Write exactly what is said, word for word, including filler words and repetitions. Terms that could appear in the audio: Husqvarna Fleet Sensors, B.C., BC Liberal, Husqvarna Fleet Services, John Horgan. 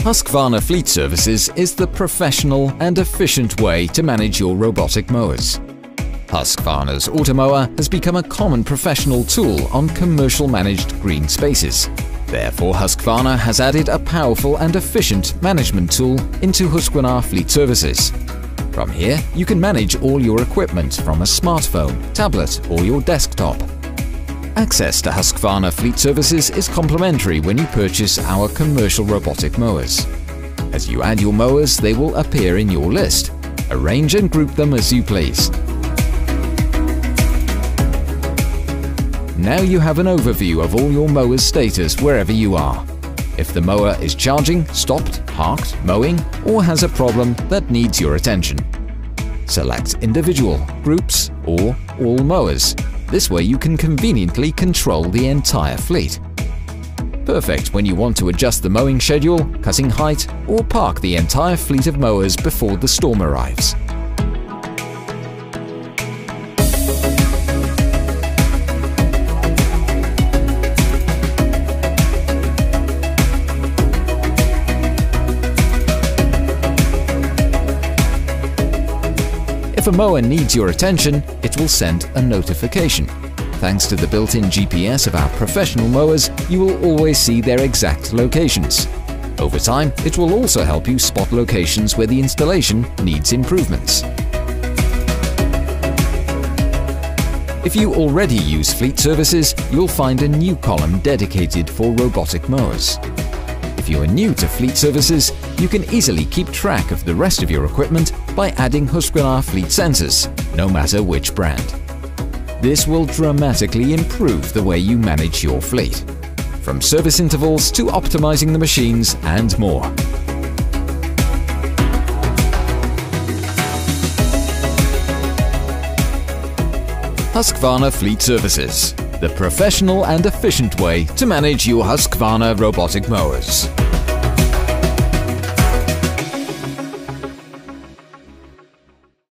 Husqvarna Fleet Services is the professional and efficient way to manage your robotic mowers. Husqvarna's Automower has become a common professional tool on commercial managed green spaces. Therefore, Husqvarna has added a powerful and efficient management tool into Husqvarna Fleet Services. From here, you can manage all your equipment from a smartphone, tablet or your desktop. Access to Husqvarna Fleet Services is complimentary when you purchase our commercial robotic mowers. As you add your mowers, they will appear in your list. Arrange and group them as you please. Now you have an overview of all your mower's status wherever you are. If the mower is charging, stopped, parked, mowing, or has a problem that needs your attention, select individual, groups, or all mowers. This way you can conveniently control the entire fleet. Perfect when you want to adjust the mowing schedule, cutting height, or park the entire fleet of mowers before the storm arrives. If a mower needs your attention, it will send a notification. Thanks to the built-in G P S of our professional mowers, you will always see their exact locations. Over time, it will also help you spot locations where the installation needs improvements. If you already use Fleet Services, you'll find a new column dedicated for robotic mowers. If you are new to Fleet Services, you can easily keep track of the rest of your equipment by adding Husqvarna Fleet Sensors, no matter which brand. This will dramatically improve the way you manage your fleet, from service intervals to optimizing the machines and more. Husqvarna Fleet Services, the professional and efficient way to manage your Husqvarna robotic mowers.